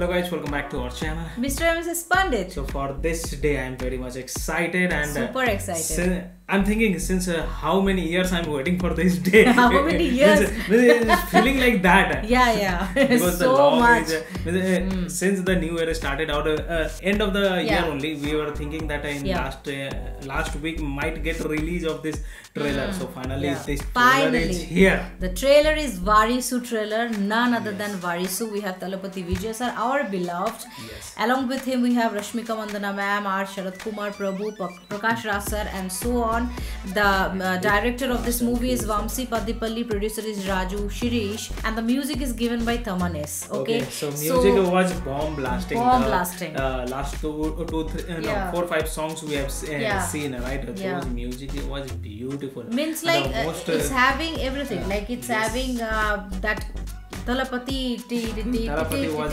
Hello guys, welcome back to our channel, Mr. and Mrs. Pandit. So for this day, I'm very much excited and super excited. I'm thinking since how many years I'm waiting for this day. How many years? It's feeling like that. Yeah. Because so much. Since the new year started out, end of the year only, we were thinking that in last week might get release of this trailer. So finally, this trailer is here. The trailer is Varisu trailer, none other than Varisu. We have Thalapathy Vijay sir, our beloved. Yes. Along with him, we have Rashmika Mandanna ma'am, R. Sharad Kumar Prabhu, Prakash Raj sir, and so on. The director of this movie is Vamshi Paidipally, producer is Raju Shirish, and the music is given by Thaman S. Okay, so music was bomb blasting. Last four or five songs we have seen, right? Those music was beautiful. Means like it's having everything. Like it's having that. Thalapathy was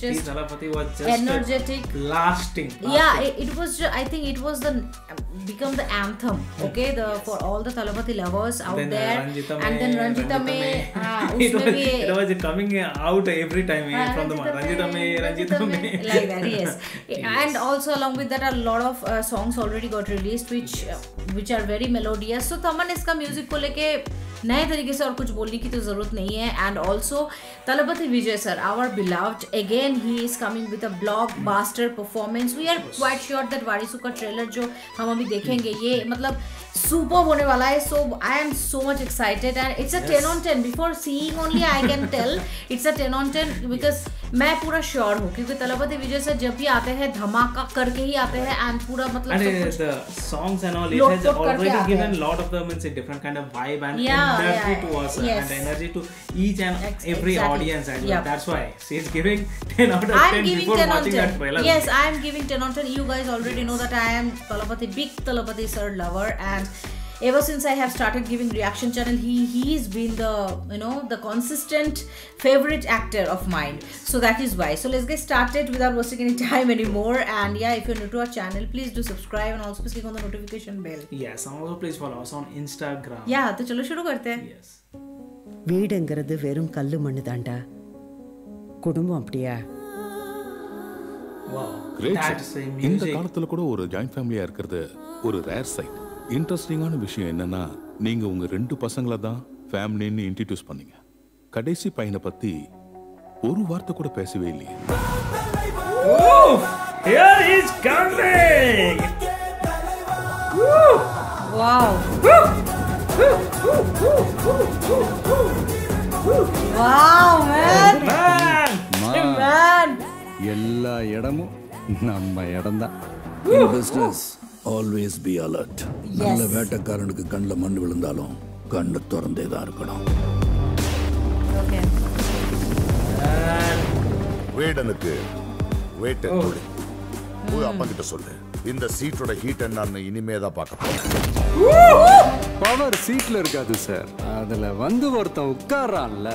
just energetic, lasting. Yeah, it was. I think it was become the anthem. Okay, for all the Thalapathy lovers out there. And then Ranjita Mein, it was coming out every time from the Ranjita Mein, like that. Yes, and also along with that, a lot of songs already got released, which are very melodious. So Thaman iska music को लेके नए तरीके से और कुछ बोलने की तो जरूरत नहीं है. And also Thalapathy Vijay sir, our beloved, again he is coming with a blockbuster performance. We are quite sure that Varisu का trailer जो हम अभी देखेंगे ये मतलब superb होने वाला है. So I am so much excited and it's a 10 on 10. Before seeing only I can tell it's a 10 on 10, because मैं पूरा श्योर हूँ क्योंकि Thalapathy Vijay sir जब भी आते हैं धमाका करके ही आते हैं. एंड पूरा मतलब the songs and all, it has already given lot of them, it's a different kind of vibe and energy to us and energy to each and every audience. That's why she's giving 10 out of 10 before watching that trailer. Yes, I am giving 10 out of 10. You guys already know that I am Thalapathy, big Thalapathy sir lover, and ever since I have started giving reaction channel, he's been the the consistent favorite actor of mine. So that is why. So let's get started without wasting any time anymore. And yeah, if you're new to our channel, please do subscribe and also please click on the notification bell. Yes, and also please follow us on Instagram. Yeah, तो चलो शुरू करते हैं. Yes. வீடுங்கிறது வெறும் கல்லு மண்ணு தாண்டா. குடும்பம் அப்படியா? Wow. Great. இந்த காலத்துல கூட ஒரு joint family இருக்கிறது ஒரு rare sight. இன்ட்ரெஸ்டிங்கான விஷயம் என்னன்னா நீங்க உங்க ரெண்டு பசங்கள தான் ஃபேமிலின்னு இன்ட்ரோடியூஸ் பண்ணீங்க. கடைசி பையனை பத்தி ஒரு வார்த்தை கூட பேசவே இல்லையே. Here he is coming. Wow. Wow man. Man. எல்லா இடமும் நம்ம இடம்தான். In business, always be alert. நல்ல வேட்டக்காரனுக்கு கண்ணல மண்ணு விழுந்தாலும் கண்ணை திறந்தே தான் இருக்கணும். Okay. வேடனுக்கு வெயிட் கொடு. போய் அப்பா கிட்ட சொல்லு. இந்த சீட்டோட ஹீட் என்னன்னு இனிமே தான் பார்க்கணும். பவர் சீட்ல இருக்காது சார். அதுல வந்து ஒருத்தன் உட்காரான்ல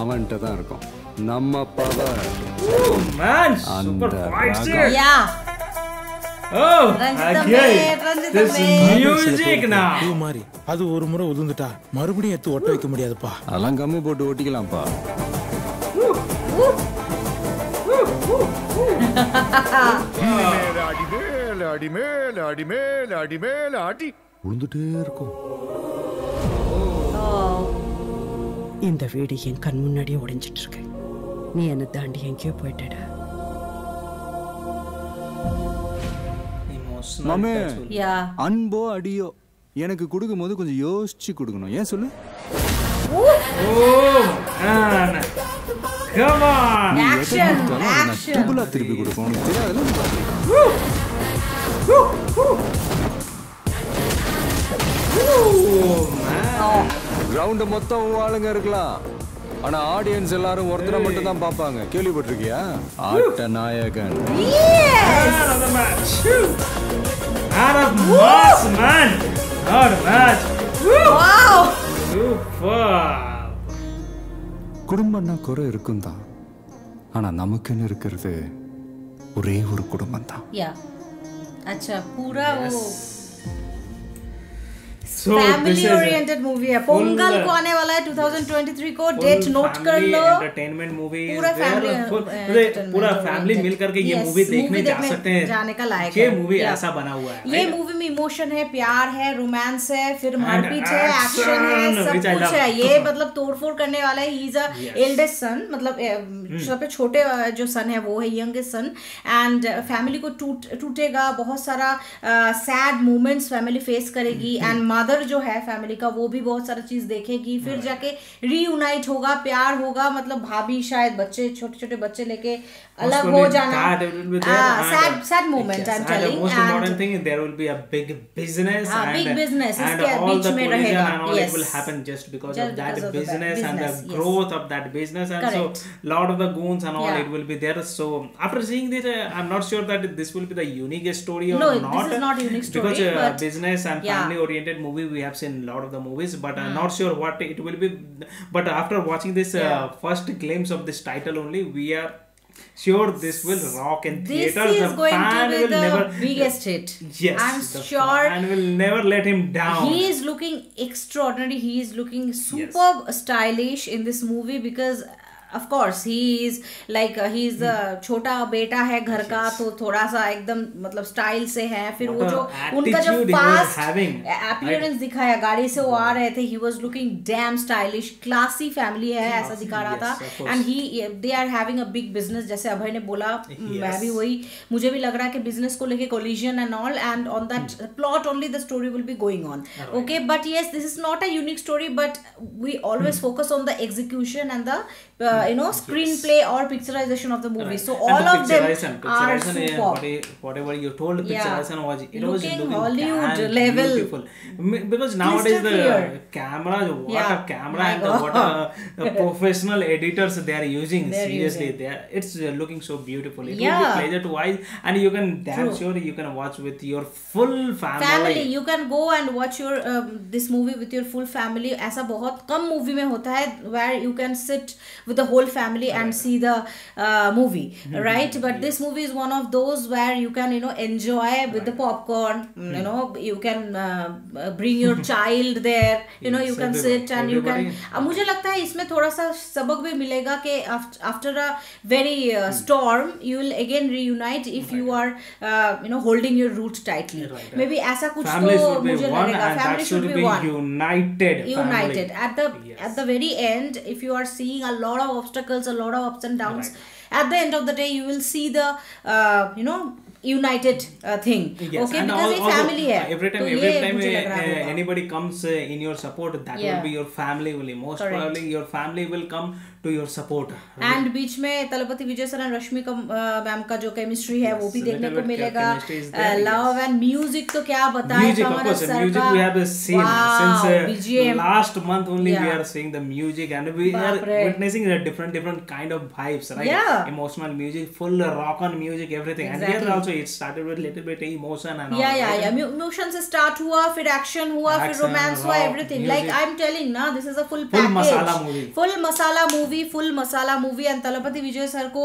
அவன்ட்ட தான் இருக்கும். நம்ம power. Oh man, super fight. Yeah. Oh, again, this music now. You Mari, that's one more udundutta. Marubadi ettu otta veikka mudiyadappa. Alangamma potu ottikalam pa. Mel adi udundutte irukum. Oh. Indha veedi en kan munnadi odinjittirukku. Nee enna taandi enkiyo poitada. மாமே அன்போ அடியோ எனக்கு கொடுக்கும்போது கொஞ்சம் யோசிச்சு கொடுக்கணும். ஏன் சொல்லு? Come on action action புல்லா திருப்பி கொடுக்கணும். தெரியாதுல கிரவுண்ட் மொத்தம் ஆளுங்க இருக்கலாம். ஆனா ஆடியன்ஸ் எல்லாரும் ஒருத்தர மட்டும் தான் பாப்பாங்க. கேள்விப்பட்டிருக்கியா? ஆட்ட நாயகன். Out of boss man, out of match. Wow. Super. குடும்பம்னா குறை இருக்கும்டா. ஆனா நமக்குன்னு இருக்குது ஒரே ஒரு குடும்பம் தான். Yeah. அச்சா பூரா ஓ. So फैमिली ओरिएंटेड मूवी है. पोंगल को आने वाला है 2023 को, डेट नोट कर लो. एंटरटेनमेंट मूवी, पूरा फैमिली मिल करके ये मूवी देखने जा सकते हैं, जाने का लायक है. ये मूवी ऐसा बना हुआ है, ये मूवी में इमोशन है, प्यार है, रोमांस है, फिर मारपीट है, एक्शन है, सब कुछ है. ये मतलब तोड़फोड़ करने वाला है. He is a eldest son, मतलब सबसे छोटे जो सन है वो है यंगेस्ट सन. एंड फैमिली को टूटेगा, बहुत सारा सैड मोमेंट्स फैमिली फेस करेगी. एंड मदर जो है फैमिली का वो भी बहुत सारा चीज देखेगी. फिर जाके रीयूनाइट होगा, प्यार होगा, मतलब भाभी शायद बच्चे छोटे छोटे बच्चे लेके अलग हो जाना. Sad sad moment I am telling. Most important thing there will be a big business. Big business इसके बीच में रहेगा. Yes, will happen just because of that business and the growth of that business. And so lot of the goons and all, yeah, it will be there. So after seeing this, I'm not sure that this will be the unique story or not. No, this is not unique story. Because business and family-oriented movie we have seen a lot of the movies, but I'm not sure what it will be. But after watching this first glimpse of this title only, we are sure this will rock in theaters. This is going to be the biggest hit. Yes, I'm sure. And will never let him down. He is looking extraordinary. He is looking superb, yes, stylish in this movie because, of course, he is like he is the छोटा बेटा है घर का, तो थोड़ा सा एकदम मतलब स्टाइल से है. फिर वो जो उनका जो फास्ट अपीयरेंस दिखाया, गाड़ी से वो आ रहे थे, he was looking damn stylish, classy family है ऐसा दिखा रहा था. and they are having a big business, जैसे अभय ने बोला, मैं भी वही, मुझे भी लग रहा है कि बिजनेस को लेके collision and all, and on that plot only the story will be going on. Okay, but yes, this is not a unique story, but we always focus on the execution and the you know, screenplay or picturization of the movie. Right. So all the of them are superb. Whatever you told, picturization was looking Hollywood level. Beautiful. Because nowadays the cameras, what a camera and what a professional editors they are using. They're seriously, using. It's looking so beautiful. It will be pleasure to watch, and you can damn sure you can watch with your full family. You can go and watch your this movie with your full family. ऐसा बहुत कम movie में होता है where you can sit with the whole family and see the movie, right? But this movie is one of those where you can, you know, enjoy with the popcorn. You know, you can bring your child there. You know, you can sit and you can. मुझे लगता है इसमें थोड़ा सा सबक भी मिलेगा कि after a very storm, you will again reunite if you are, you know, holding your roots tightly. Maybe ऐसा कुछ तो मुझे लगेगा. Family should be one. United. United at the very end, if you are seeing a lot of obstacles, a lot of ups and downs, at the end of the day you will see the you know, united thing. Yes. Okay, and because it's family hai. Every time anybody comes in your support, that will be your family only. Most probably your family will come to your support. And बीच में Thalapathy Vijay sir और Rashmika ma'am का जो chemistry है वो भी देखने को मिलेगा. Love and music तो क्या बताएं. Music we have seen since last month only. We are seeing the music and we are witnessing the different kind of vibes, right? Yeah. Emotional music, full rock on music, everything. And here also it started with little bit emotion and all. Emotion से start हुआ, फिर action हुआ, फिर romance हुआ, everything. Like I'm telling ना, this is a full package. Full masala movie and Thalapathy Vijay sir को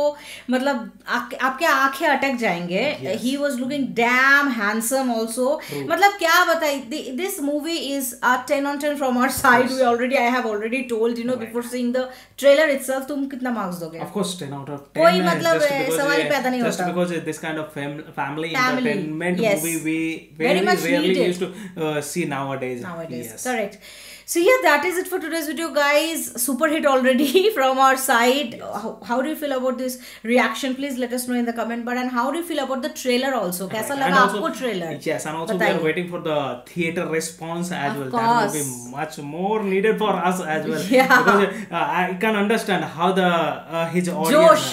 मतलब आपके आंखें अटक जाएंगे. He was looking damn handsome also. मतलब क्या बताइए, this movie is a 10 on 10 from our side. I have already told, you know, before seeing the trailer itself. तुम कितना marks दोगे? Of course 10 out of 10. कोई मतलब सवाल ही पैदा नहीं होता. Just because this kind of family entertainment movie we very rarely used to see nowadays. Yes. Correct. So yeah, that is it for today's video, guys. Super hit already from our side. How do you feel about this reaction? Please let us know in the comment. But and how do you feel about the trailer also? कैसा लगा आपको trailer? Yes, and also we are waiting for the theater response as well. That will be much more needed for us as well. Yeah. Because I can understand how the his audience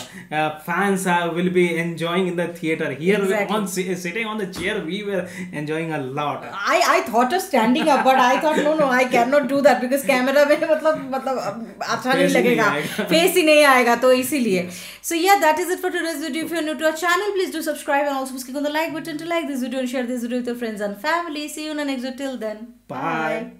fans will be enjoying in the theater. Here sitting on the chair, we were enjoying a lot. I thought of standing up, but I thought no, I cannot do that because camera में मतलब अच्छा नहीं लगेगा, face ही नहीं आएगा, तो इसीलिए. So yeah, that is it for today's video. If you are new to our channel, please do subscribe and also click on the like button to like this video and share this video with your friends and family. See you in the next video. Till then, bye.